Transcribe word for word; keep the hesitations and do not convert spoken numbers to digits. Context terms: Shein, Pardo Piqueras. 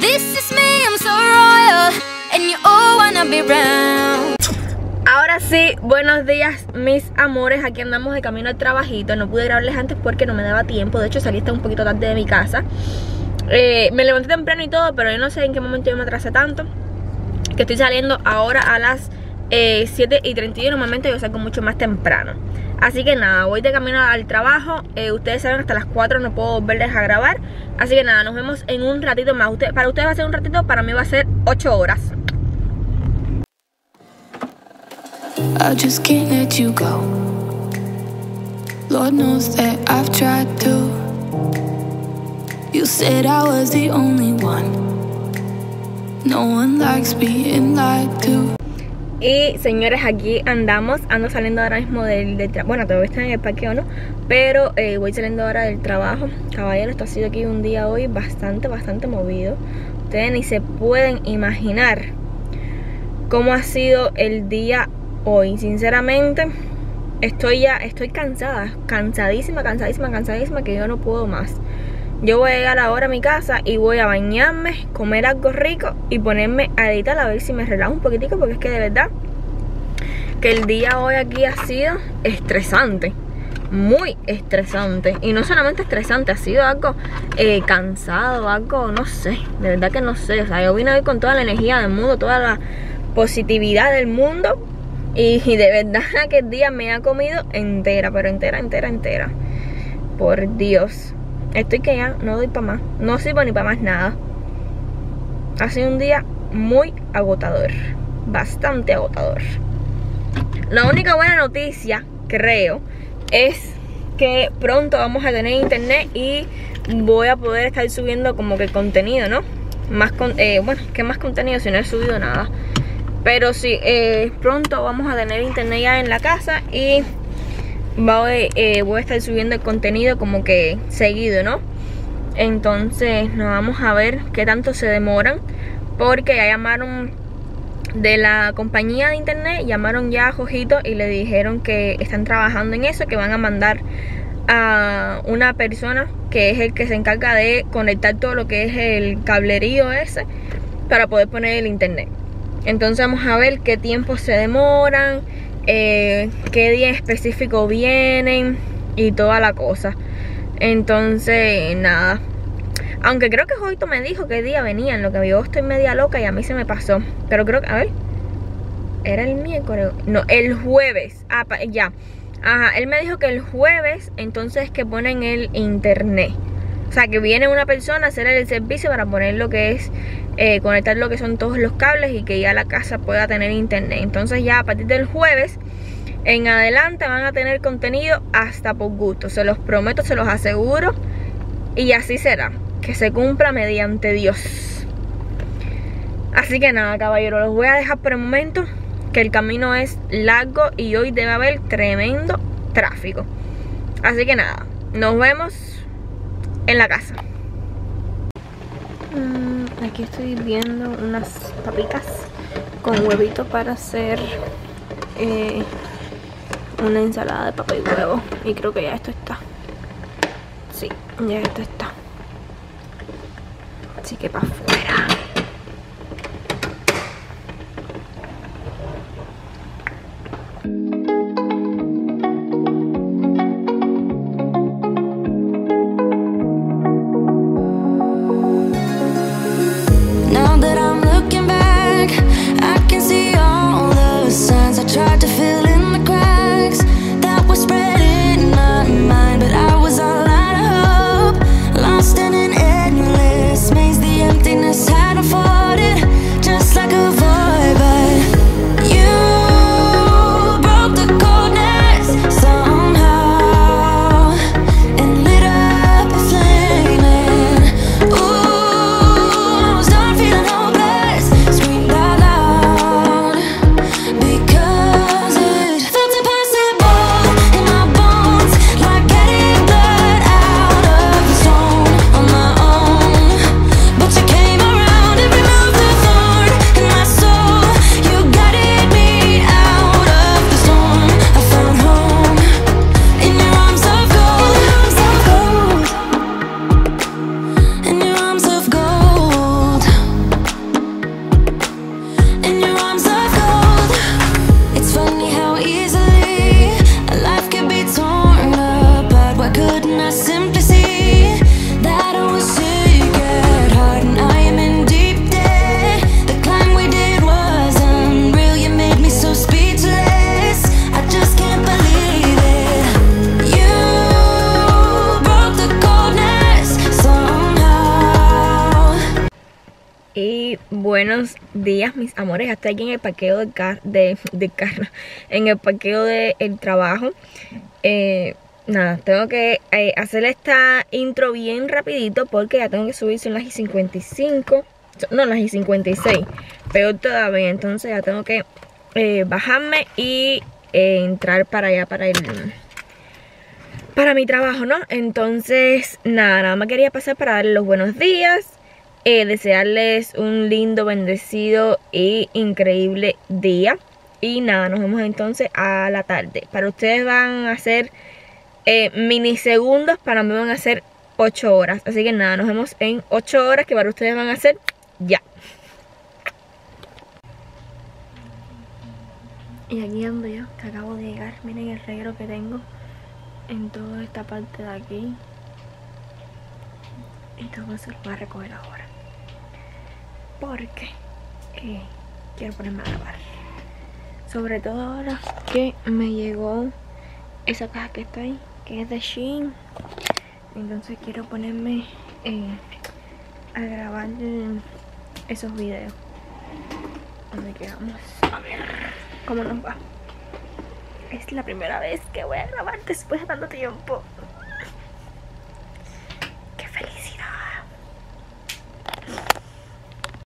This is me, I'm so royal, and you all wanna be round. Ahora sí, buenos días mis amores, aquí andamos de camino al trabajito. No pude grabarles antes porque no me daba tiempo, de hecho salí hasta un poquito tarde de mi casa. eh, Me levanté temprano y todo, pero yo no sé en qué momento yo me atrasé tanto. Que estoy saliendo ahora a las eh, siete y treinta y uno, normalmente yo salgo mucho más temprano. Así que nada, voy de camino al trabajo. eh, Ustedes saben, hasta las cuatro no puedo volverles a grabar. Así que nada, nos vemos en un ratito más. Usted, Para ustedes va a ser un ratito, para mí va a ser ocho horas. I just can't let you go. Lord knows that I've tried to. You said I was the only one. No one likes being lied to. Y señores, aquí andamos, ando saliendo ahora mismo del, del trabajo. Bueno, todavía están en el parqueo, ¿no? Pero eh, voy saliendo ahora del trabajo. Caballero, esto ha sido aquí un día hoy bastante, bastante movido. Ustedes ni se pueden imaginar cómo ha sido el día hoy. Sinceramente, estoy ya, estoy cansada, cansadísima, cansadísima, cansadísima, que yo no puedo más. Yo voy a llegar ahora a mi casa y voy a bañarme, comer algo rico y ponerme a editar, a ver si me relajo un poquitico, porque es que de verdad que el día hoy aquí ha sido estresante, muy estresante. Y no solamente estresante, ha sido algo eh, cansado, algo, no sé, de verdad que no sé. O sea, yo vine hoy con toda la energía del mundo, toda la positividad del mundo, y, y de verdad que el día me ha comido entera, pero entera, entera, entera. Por Dios. Estoy que ya no doy para más, no sirvo ni para más nada. Ha sido un día muy agotador, bastante agotador. La única buena noticia, creo, es que pronto vamos a tener internet y voy a poder estar subiendo como que contenido, ¿no? Más con, eh, bueno, ¿qué más contenido si no he subido nada? Pero sí, eh, pronto vamos a tener internet ya en la casa y... Voy, eh, voy a estar subiendo el contenido como que seguido, ¿no? Entonces nos vamos a ver qué tanto se demoran, porque ya llamaron de la compañía de internet, llamaron ya a Jojito y le dijeron que están trabajando en eso, que van a mandar a una persona que es el que se encarga de conectar todo lo que es el cablerío ese para poder poner el internet. Entonces vamos a ver qué tiempo se demoran, Eh, qué día específico vienen y toda la cosa. Entonces, nada. Aunque creo que Jojito me dijo qué día venían, lo que yo estoy media loca y a mí se me pasó. Pero creo que, a ver, era el miércoles. No, el jueves. Ah, pa, ya. Ajá, él me dijo que el jueves, entonces que ponen el internet. O sea, que viene una persona a hacer el servicio para poner lo que es, eh, conectar lo que son todos los cables y que ya la casa pueda tener internet. Entonces ya a partir del jueves en adelante van a tener contenido hasta por gusto. Se los prometo, se los aseguro. Y así será, que se cumpla mediante Dios. Así que nada, caballero, los voy a dejar por el momento, que el camino es largo y hoy debe haber tremendo tráfico. Así que nada, nos vemos en la casa. Mm, aquí estoy viendo unas papitas con huevito para hacer eh, una ensalada de papa y huevo. Y creo que ya esto está. Sí, ya esto está. Así que para afuera. Cause Y buenos días, mis amores. Ya estoy aquí en el parqueo del carro, de, de car en el parqueo del trabajo. Eh, nada, tengo que eh, hacer esta intro bien rapidito porque ya tengo que subir, son las y cincuenta y cinco, no, las y cincuenta y seis, peor todavía. Entonces ya tengo que eh, bajarme y eh, entrar para allá, para el... para mi trabajo, ¿no? Entonces, nada, nada más quería pasar para darles los buenos días. Eh, desearles un lindo, bendecido e increíble día. Y nada, nos vemos entonces a la tarde. Para ustedes van a ser eh, minisegundos, para mí van a ser ocho horas. Así que nada, nos vemos en ocho horas, que para ustedes van a ser ya. Y aquí ando yo, que acabo de llegar. Miren el reguero que tengo en toda esta parte de aquí. Y todo eso lo voy a recoger ahora, porque eh, quiero ponerme a grabar, sobre todo ahora que me llegó esa caja que está ahí, que es de Shein. Entonces quiero ponerme eh, a grabar esos videos. Así que vamos a ver cómo nos va. Es la primera vez que voy a grabar después de tanto tiempo.